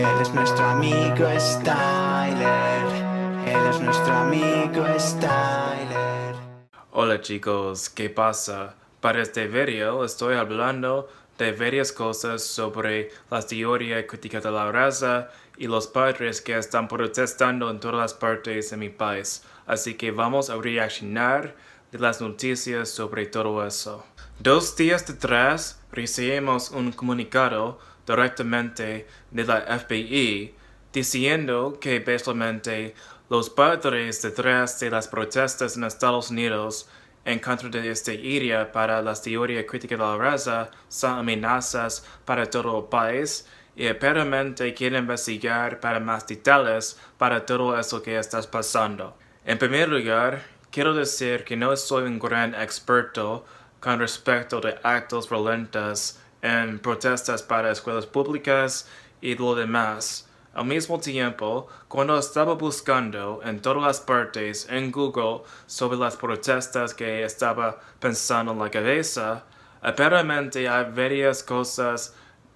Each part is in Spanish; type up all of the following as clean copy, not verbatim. Él es nuestro amigo Styler. Él es nuestro amigo Styler. Hola chicos, ¿qué pasa? Para este video estoy hablando de varias cosas sobre la teoría crítica de la raza y los padres que están protestando en todas las partes de mi país. Así que vamos a reaccionar de las noticias sobre todo eso. 2 días atrás recibimos un comunicado directamente de la FBI diciendo que básicamente los padres detrás de las protestas en Estados Unidos en contra de esta idea para las teorías críticas de la raza son amenazas para todo el país y aparentemente quieren investigar para más detalles para todo eso que está pasando. En primer lugar, quiero decir que no soy un gran experto con respecto de actos violentos en protestas para escuelas públicas y lo demás. Al mismo tiempo, cuando estaba buscando en todas las partes en Google sobre las protestas que estaba pensando en la cabeza, aparentemente hay varias cosas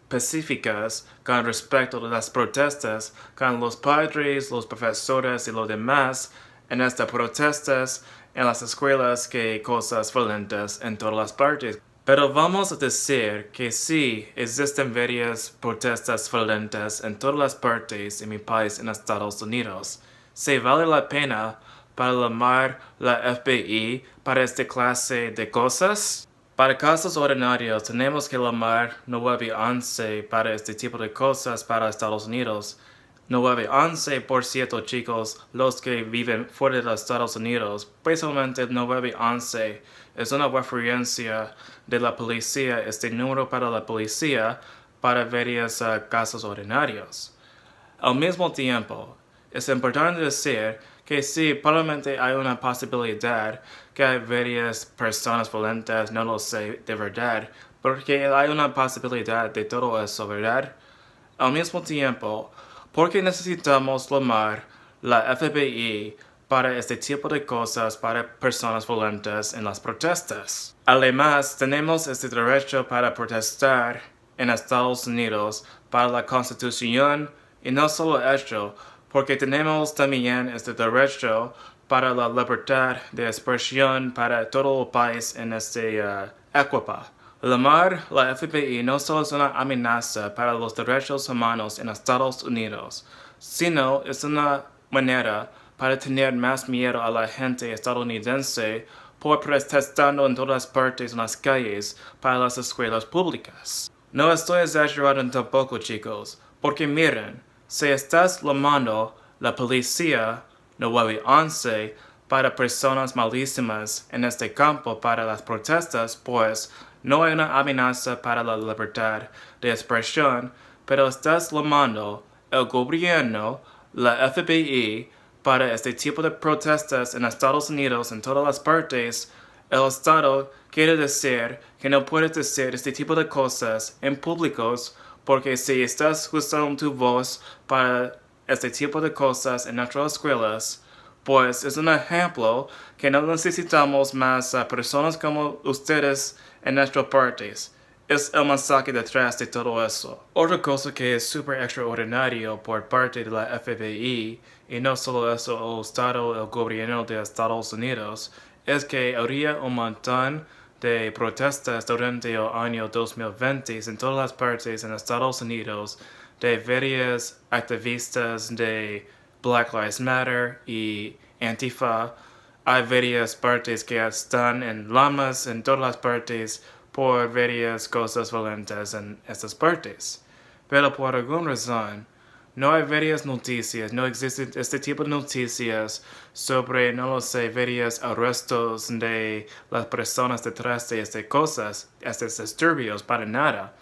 específicas con respecto a las protestas con los padres, los profesores y lo demás en estas protestas en las escuelas que cosas violentas en todas las partes. Pero vamos a decir que sí existen varias protestas violentas en todas las partes de mi país en Estados Unidos. Se vale la pena para llamar la FBI para esta clase de cosas. Para casos ordinarios tenemos que llamar 911 para este tipo de cosas para Estados Unidos. 911, por cierto chicos, los que viven fuera de los Estados Unidos, principalmente 911 es una referencia de la policía, este número para la policía para varios casos ordinarios. Al mismo tiempo, es importante decir que sí, probablemente hay una posibilidad que hay varias personas violentas, no lo sé de verdad, porque hay una posibilidad de todo eso, ¿verdad? Al mismo tiempo, porque necesitamos llamar la FBI para este tipo de cosas para personas violentas en las protestas. Además, tenemos este derecho para protestar en Estados Unidos para la Constitución y no solo eso, porque tenemos también este derecho para la libertad de expresión para todo el país en este Ecuador. Llamar la FBI no solo es una amenaza para los derechos humanos en Estados Unidos, sino es una manera para tener más miedo a la gente estadounidense por protestando en todas partes en las calles para las escuelas públicas. No estoy exagerando tampoco chicos, porque miren, si estás llamando la policía 911 para personas malísimas en este campo para las protestas, pues no hay una amenaza para la libertad de expresión, pero estás llamando el gobierno, la FBI, para este tipo de protestas en Estados Unidos en todas las partes. El Estado quiere decir que no puedes decir este tipo de cosas en públicos porque si estás usando tu voz para este tipo de cosas en nuestras escuelas, pues es un ejemplo que no necesitamos más personas como ustedes en nuestras partes. Es el mensaje detrás de todo eso. Otra cosa que es súper extraordinario por parte de la FBI, y no solo eso, el Estado, el gobierno de Estados Unidos, es que habría un montón de protestas durante el año 2020 en todas las partes en Estados Unidos de varios activistas de Black Lives Matter y Antifa. Hay varias partes que están en llamas en todas las partes por varias cosas violentas en estas partes. Pero por alguna razón, no hay varias noticias, no existen este tipo de noticias sobre, no lo sé, varios arrestos de las personas detrás de estas cosas, estos disturbios, para nada.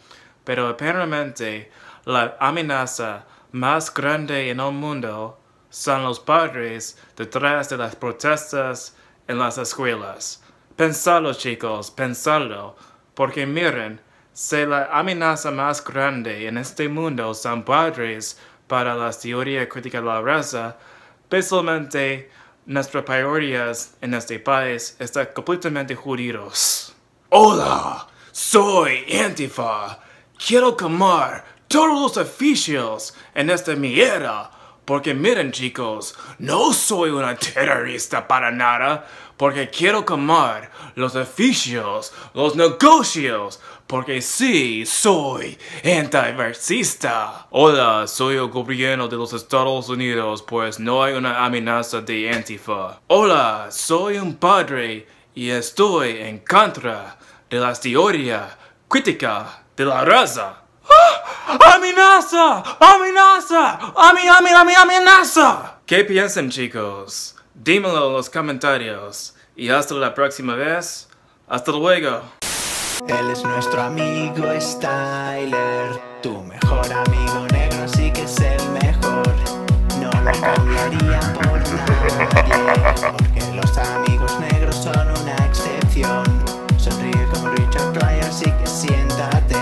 Pero aparentemente, la amenaza más grande en el mundo son los padres detrás de las protestas en las escuelas. Pensadlo chicos, pensadlo, porque miren, si la amenaza más grande en este mundo son padres para las teorías críticas de la raza, especialmente nuestras prioridades en este país están completamente jodidos. Hola, soy Antifa. Quiero quemar todos los oficios en esta mierda. Porque miren chicos, no soy una terrorista para nada, porque quiero quemar los edificios, los negocios, porque sí soy antiversista. Hola, soy el gobierno de los Estados Unidos, pues no hay una amenaza de Antifa. Hola, soy un padre y estoy en contra de las teorías críticas de la raza. ¡Amenaza! ¡Amenaza! ¡Amenaza! ¿Qué piensan chicos? Dímelo en los comentarios. Y hasta la próxima vez. ¡Hasta luego! Él es nuestro amigo Styler, tu mejor amigo negro, sí que es el mejor. No lo cambiaría por nadie, porque los amigos negros son una excepción. Sonríe como Richard Pryor, sí que siéntate.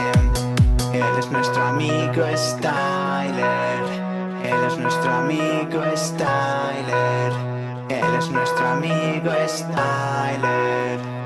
Él es nuestro amigo Styler. Él es nuestro amigo Styler. Él es nuestro amigo Styler.